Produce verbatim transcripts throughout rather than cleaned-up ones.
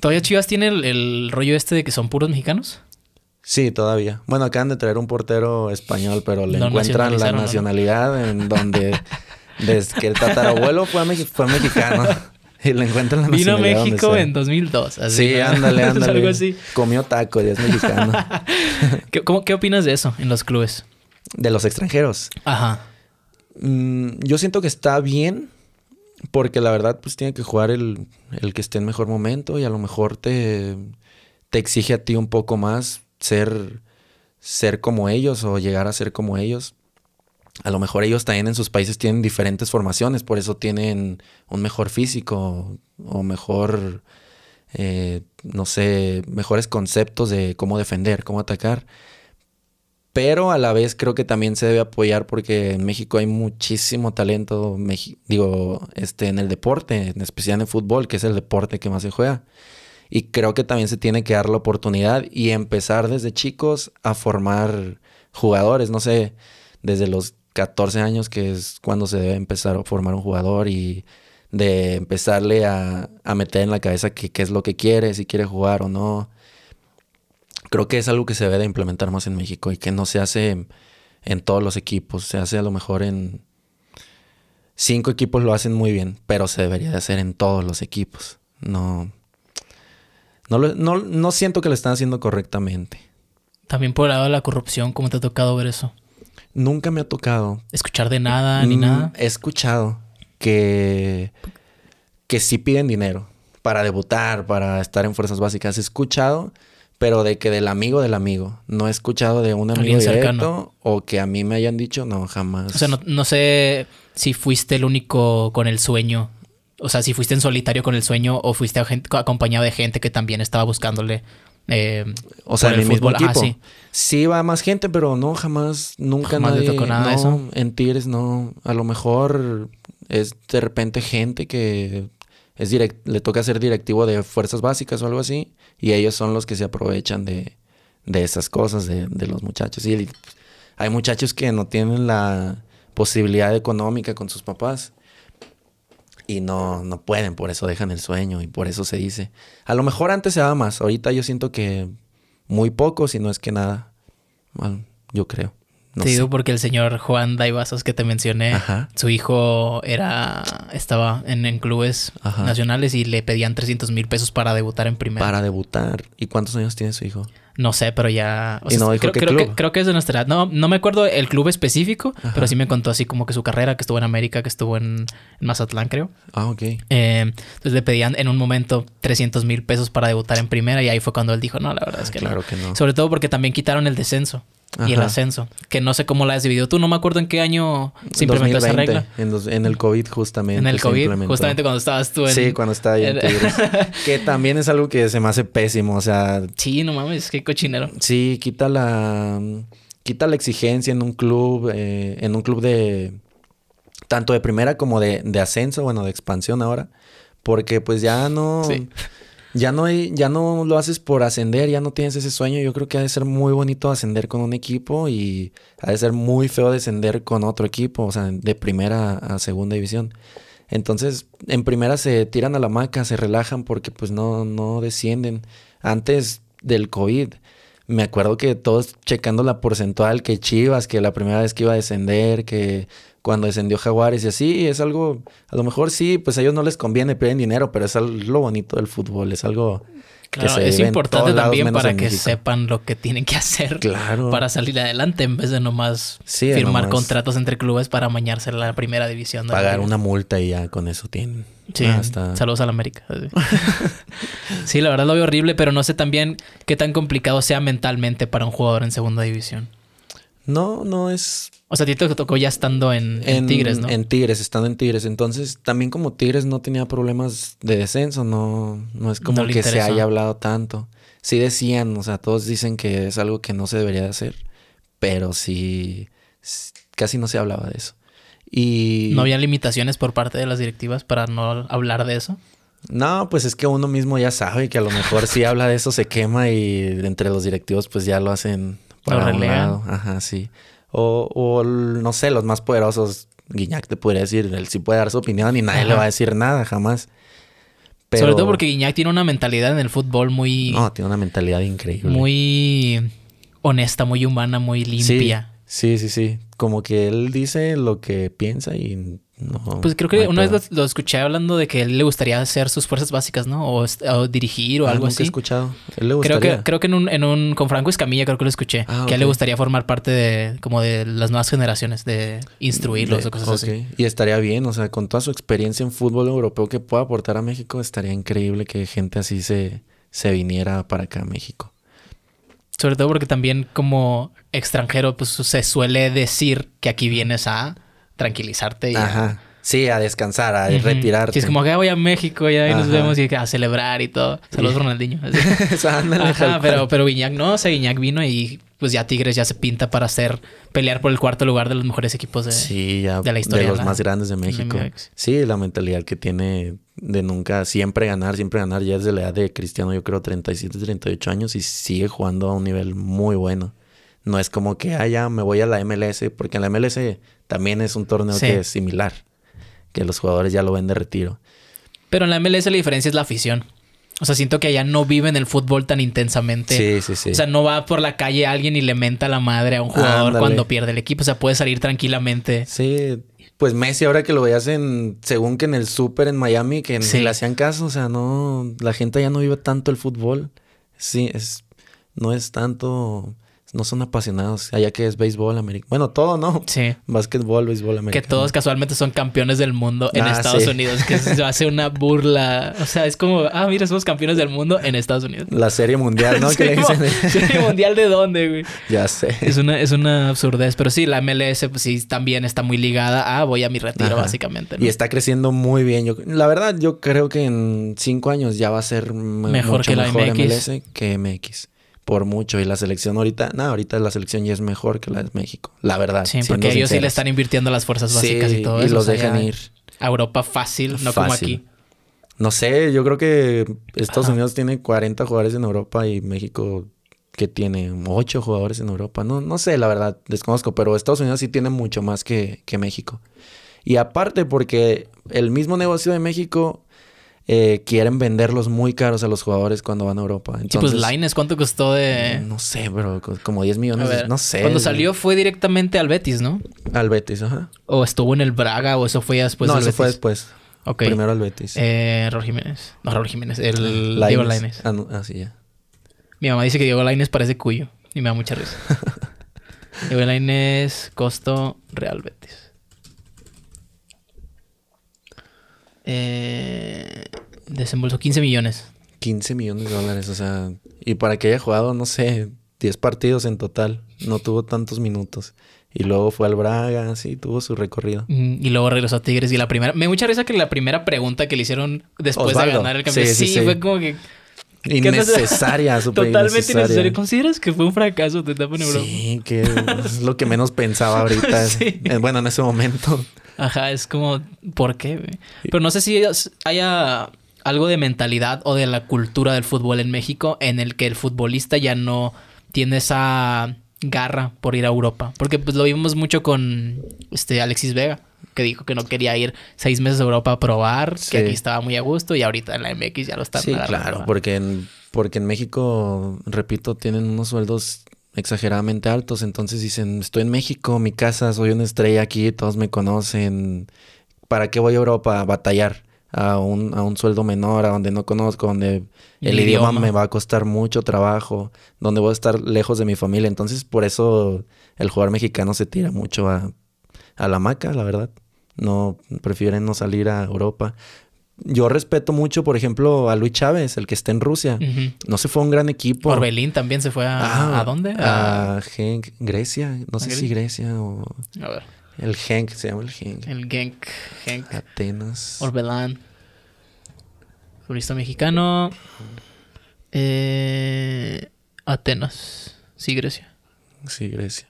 ¿Todavía Chivas tiene el, el rollo este de que son puros mexicanos? Sí, todavía. Bueno, acaban de traer un portero español, pero le no encuentran la nacionalidad, ¿no? En donde desde que el tatarabuelo fue, me fue mexicano. Y le encuentran la nacionalidad. Vino a México en dos mil dos. Así, sí, ¿no? ándale, ándale. Algo así. Comió taco y es mexicano. ¿Qué, cómo, ¿Qué opinas de eso en los clubes? De los extranjeros. Ajá. Mm, yo siento que está bien. Porque la verdad, pues tiene que jugar el, el que esté en mejor momento. Y a lo mejor te, te exige a ti un poco más ser, ser como ellos o llegar a ser como ellos. A lo mejor ellos también en sus países tienen diferentes formaciones. Por eso tienen un mejor físico o mejor, eh, no sé, mejores conceptos de cómo defender, cómo atacar. Pero a la vez creo que también se debe apoyar porque en México hay muchísimo talento, Meji- digo, este, en el deporte, en especial en el fútbol, que es el deporte que más se juega. Y creo que también se tiene que dar la oportunidad y empezar desde chicos a formar jugadores. No sé, desde los catorce años, que es cuando se debe empezar a formar un jugador y de empezarle a, a meter en la cabeza qué es lo que quiere, si quiere jugar o no. Creo que es algo que se debe de implementar más en México y que no se hace en todos los equipos. Se hace a lo mejor en cinco equipos lo hacen muy bien, pero se debería de hacer en todos los equipos. No, no, no, no siento que lo están haciendo correctamente. También por el lado de la corrupción, ¿cómo te ha tocado ver eso? Nunca me ha tocado. ¿Escuchar de nada ni mm, nada? He escuchado que, que sí piden dinero para debutar, para estar en fuerzas básicas. He escuchado... Pero de que del amigo del amigo. No he escuchado de un amigo directo cercano. O que a mí me hayan dicho, no, jamás. O sea, no, no sé si fuiste el único con el sueño. O sea, si fuiste en solitario con el sueño o fuiste a gente, acompañado de gente que también estaba buscándole eh, o sea, en el, el fútbol. Mismo equipo. Ajá, sí. Sí va más gente, pero no, jamás, nunca jamás nadie... Tocó nada no, de eso. En Tigres no. A lo mejor es de repente gente que... Es direct, le toca ser directivo de fuerzas básicas o algo así. Y ellos son los que se aprovechan de, de esas cosas, de, de los muchachos. Y el, hay muchachos que no tienen la posibilidad económica con sus papás. Y no, no pueden, por eso dejan el sueño y por eso se dice. A lo mejor antes se daba más. Ahorita yo siento que muy poco, si no es que nada. Bueno, yo creo. No te digo sé. Porque el señor Juan Daibasas que te mencioné, ajá, su hijo era estaba en, en clubes, ajá, nacionales y le pedían trescientos mil pesos para debutar en primera. Para debutar. ¿Y cuántos años tiene su hijo? No sé, pero ya... O sea, no creo, creo, que, creo que es de nuestra edad. No, no me acuerdo el club específico, ajá, pero sí me contó así como que su carrera, que estuvo en América, que estuvo en, en Mazatlán, creo. Ah, ok. Eh, entonces le pedían en un momento trescientos mil pesos para debutar en primera y ahí fue cuando él dijo, no, la verdad ah, es que claro no. que no. Sobre todo porque también quitaron el descenso. Y ajá, el ascenso, que no sé cómo la has dividido. Tú no me acuerdo en qué año se implementó esa regla. En, los, en el COVID justamente. En el COVID, justamente cuando estabas tú en... Sí, cuando estaba yo en Tigres. Que también es algo que se me hace pésimo, o sea... Sí, no mames, qué cochinero. Sí, quita la... Quita la exigencia en un club, eh, en un club de... Tanto de primera como de, de ascenso, bueno, de expansión ahora. Porque pues ya no... Sí. Ya no, hay, ya no lo haces por ascender, ya no tienes ese sueño. Yo creo que ha de ser muy bonito ascender con un equipo y ha de ser muy feo descender con otro equipo, o sea, de primera a segunda división. Entonces, en primera se tiran a la hamaca, se relajan porque pues no, no descienden. Antes del COVID, me acuerdo que todos checando la porcentual, que Chivas, que la primera vez que iba a descender, que... Cuando descendió Jaguares y así, es algo... A lo mejor sí, pues a ellos no les conviene, piden dinero, pero es lo bonito del fútbol, es algo... Claro, que se es importante también para que México. Sepan lo que tienen que hacer, claro, para salir adelante en vez de nomás sí, firmar nomás. contratos entre clubes para amañarse en la primera división. De Pagar una multa y ya con eso tienen. Sí, ah, hasta... saludos a la América. Sí, la verdad lo veo horrible, pero no sé también qué tan complicado sea mentalmente para un jugador en segunda división. No, no es... O sea, a ti te tocó ya estando en, en, en Tigres, ¿no? En Tigres, estando en Tigres. Entonces, también como Tigres no tenía problemas de descenso, no, no es como no que se haya hablado tanto. Sí decían, o sea, todos dicen que es algo que no se debería de hacer, pero sí, casi no se hablaba de eso. Y ¿no había limitaciones por parte de las directivas para no hablar de eso? No, pues es que uno mismo ya sabe que a lo mejor si habla de eso se quema y entre los directivos pues ya lo hacen para un lado. Ajá, sí. O, o, no sé, los más poderosos. Gignac te podría decir, él sí puede dar su opinión y nadie, ajá, le va a decir nada, jamás. Pero... sobre todo porque Gignac tiene una mentalidad en el fútbol muy... No, tiene una mentalidad increíble. Muy honesta, muy humana, muy limpia. Sí, sí, sí. sí. Como que él dice lo que piensa y... No, pues creo que una pedo. vez lo, lo escuché hablando de que él le gustaría hacer sus fuerzas básicas, ¿no? O, o dirigir o ah, algo nunca así. He escuchado. Él le gustaría. Creo que, creo que en un, en un con Franco Escamilla creo que lo escuché. Ah, que okay. a él le gustaría formar parte de como de las nuevas generaciones, de instruirlos de, o cosas okay. así. Y estaría bien, o sea, con toda su experiencia en fútbol europeo que pueda aportar a México, estaría increíble que gente así se, se viniera para acá a México. Sobre todo porque también como extranjero, pues se suele decir que aquí vienes a... tranquilizarte y Ajá. A... sí, a descansar, a uh -huh. retirarte. Sí, es como que voy a México y ahí nos vemos y a celebrar y todo. Saludos, Ronaldinho. Ajá, pero, pero Gignac no, o sea, Gignac vino y pues ya Tigres ya se pinta para hacer pelear por el cuarto lugar de los mejores equipos de, sí, ya, de la historia. De los ¿verdad? más grandes de México. Sí, la mentalidad que tiene de nunca, siempre ganar, siempre ganar. Ya desde la edad de Cristiano, yo creo treinta y siete, treinta y ocho años y sigue jugando a un nivel muy bueno. No es como que, ah, ya me voy a la M L S, porque en la M L S también es un torneo sí. que es similar, que los jugadores ya lo ven de retiro. Pero en la M L S la diferencia es la afición. O sea, siento que allá no viven el fútbol tan intensamente. Sí, sí, sí. O sea, no va por la calle alguien y le menta la madre a un jugador ah, cuando pierde el equipo. O sea, puede salir tranquilamente. Sí, pues Messi ahora que lo veías en, según que en el súper en Miami, que sí. le hacían caso. O sea, no, la gente ya no vive tanto el fútbol. Sí, es, no es tanto... No son apasionados. Allá que es béisbol americano. Bueno, todo, ¿no? Sí. Básquetbol, béisbol americano. Que todos casualmente son campeones del mundo en ah, Estados sí. Unidos. Que se hace una burla. O sea, es como... Ah, mira, somos campeones del mundo en Estados Unidos. La serie mundial, ¿no? Sí, ¿qué como, le dicen? ¿Serie mundial de dónde, güey? Ya sé. Es una, es una absurdez. Pero sí, la M L S pues sí también está muy ligada a... Voy a mi retiro, Ajá. básicamente. ¿no? Y está creciendo muy bien. Yo, la verdad, yo creo que en cinco años ya va a ser... Mejor mucho que la mejor M L S que M X. Por mucho. Y la selección ahorita... No, ahorita la selección ya es mejor que la de México. La verdad. Sí, porque ellos sinceros. sí le están invirtiendo las fuerzas básicas sí, y todo y eso. Y los dejan ir. A Europa fácil, no fácil. como aquí. No sé. Yo creo que Estados Ajá. Unidos tiene cuarenta jugadores en Europa y México que tiene ocho jugadores en Europa. No, no sé, la verdad. Desconozco. Pero Estados Unidos sí tiene mucho más que, que México. Y aparte porque el mismo negocio de México... Eh, quieren venderlos muy caros a los jugadores cuando van a Europa. Entonces, y pues Lainez, ¿cuánto costó de...? No sé, bro. Como diez millones. Ver, no sé. Cuando salió fue directamente al Betis, ¿no? Al Betis, ajá. O estuvo en el Braga o eso fue ya después no, del Betis. No, eso fue después. Okay. Primero al Betis. Eh, Raúl Jiménez. No, Raúl Jiménez. El Lainez. Diego Lainez. Ah, no, ah, sí, ya. Mi mamá dice que Diego Lainez parece cuyo. Y me da mucha risa. Diego Lainez, costo Real Betis. Eh, desembolsó quince millones. quince millones de dólares, o sea... Y para que haya jugado, no sé, diez partidos en total. No tuvo tantos minutos. Y luego fue al Braga, sí, tuvo su recorrido. Mm, y luego regresó a Tigres y la primera... Me da mucha risa que la primera pregunta que le hicieron después Osvaldo. de ganar el campeonato... Sí, sí, sí, fue sí. como que... Innecesaria, súper Totalmente innecesaria. innecesaria. ¿Consideras que fue un fracaso tu etapa en Europa? Sí, que es lo que menos pensaba ahorita. sí. Bueno, en ese momento... Ajá, es como, ¿por qué? Güey? Pero no sé si haya algo de mentalidad o de la cultura del fútbol en México en el que el futbolista ya no tiene esa garra por ir a Europa. Porque pues lo vimos mucho con este Alexis Vega, que dijo que no quería ir seis meses a Europa a probar, sí. que aquí estaba muy a gusto y ahorita en la M X ya lo está. Sí, claro, porque en, porque en México, repito, tienen unos sueldos... exageradamente altos, entonces dicen, estoy en México, mi casa, soy una estrella aquí, todos me conocen, ¿para qué voy a Europa a batallar? A un, a un sueldo menor, a donde no conozco, donde el idioma. idioma me va a costar mucho trabajo, donde voy a estar lejos de mi familia, entonces por eso el jugador mexicano se tira mucho a, a la hamaca, la verdad, no prefieren no salir a Europa. Yo respeto mucho, por ejemplo, a Luis Chávez, el que está en Rusia. Uh-huh. No se fue a un gran equipo. Orbelín también se fue a... Ah, ¿a dónde? A, a Genk. Grecia. No sé si Grecia o... A ver. El Genk. Se llama el Genk. El Genk. Genk. Atenas. Orbelán. Futbolista mexicano. Eh, Atenas. Sí, Grecia. Sí, Grecia.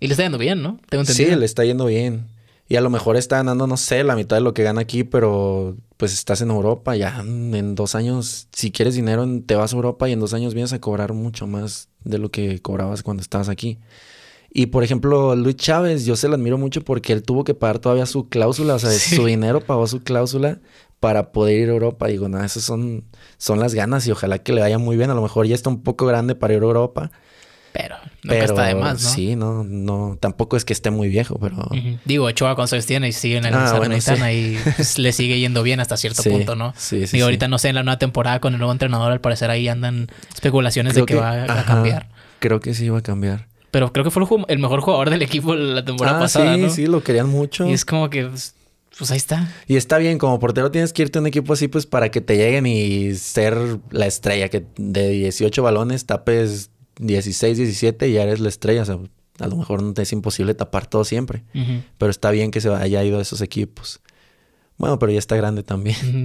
Y le está yendo bien, ¿no? Tengo entendido. Sí, le está yendo bien. Y a lo mejor está ganando, no sé, la mitad de lo que gana aquí, pero pues estás en Europa. Ya en dos años, si quieres dinero, te vas a Europa y en dos años vienes a cobrar mucho más de lo que cobrabas cuando estabas aquí. Y, por ejemplo, Luis Chávez, yo se lo admiro mucho porque él tuvo que pagar todavía su cláusula. O sea, sí. su dinero pagó su cláusula para poder ir a Europa. Digo, no, esas son, son las ganas y ojalá que le vaya muy bien. A lo mejor ya está un poco grande para ir a Europa. Pero, nunca pero, está de más, ¿no? Sí, no, no, tampoco es que esté muy viejo, pero... Uh-huh. Digo, Ochoa con Sánchez tiene y sigue en la ah, Salernitana bueno, sí. y pues, le sigue yendo bien hasta cierto sí, punto, ¿no? Sí, sí, Digo, sí. ahorita no sé, en la nueva temporada con el nuevo entrenador, al parecer ahí andan especulaciones creo de que, que va ajá, a cambiar. Creo que sí va a cambiar. Pero creo que fue el mejor jugador del equipo la temporada ah, pasada, sí, ¿no? Sí, lo querían mucho. Y es como que... Pues, Pues ahí está. Y está bien, como portero tienes que irte a un equipo así pues para que te lleguen y ser la estrella, que de dieciocho balones tapes dieciséis, diecisiete y ya eres la estrella. O sea, a lo mejor no te es imposible tapar todo siempre. Uh-huh. Pero está bien que se haya ido a esos equipos. Bueno, pero ya está grande también. Uh-huh.